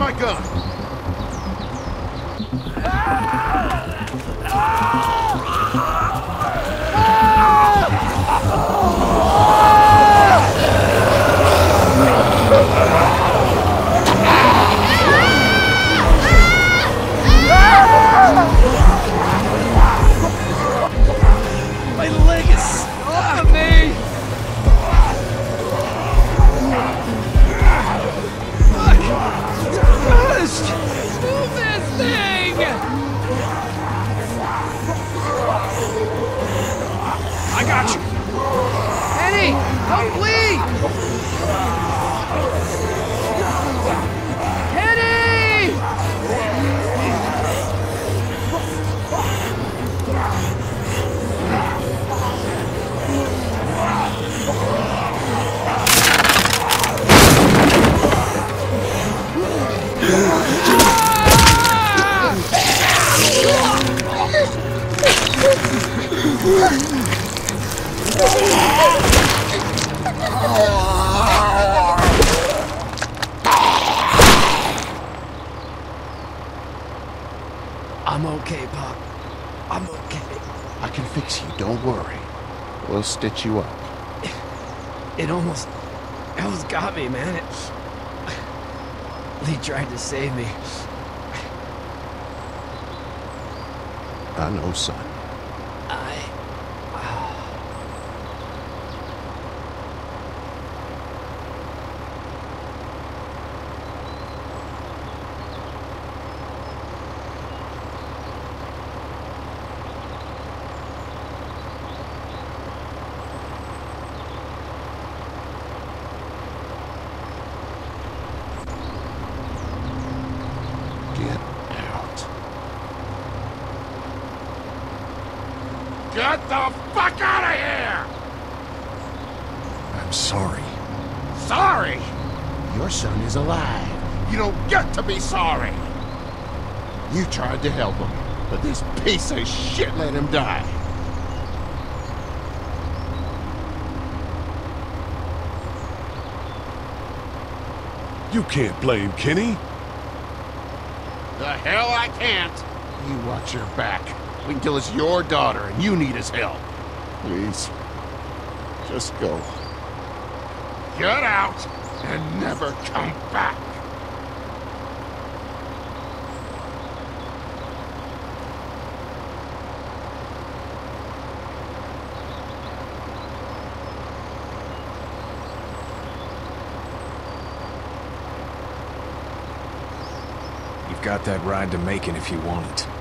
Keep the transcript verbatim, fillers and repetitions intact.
my gun! My leg is stuck to me! Move this thing! I got you! Penny! Help Lee! Kenny! I'm okay, Pop. I'm okay. I can fix you, don't worry. We'll stitch you up. It, it almost... It almost got me, man. It, Lee tried to save me. I know, son. I... Get the fuck out of here! I'm sorry. Sorry? Your son is alive. You don't get to be sorry. You tried to help him, but this piece of shit let him die. You can't blame Kenny. The hell I can't. You watch your back. We can kill it's your daughter, and you need his help. Please, just go. Get out, and never come back. You've got that ride to Macon if you want it.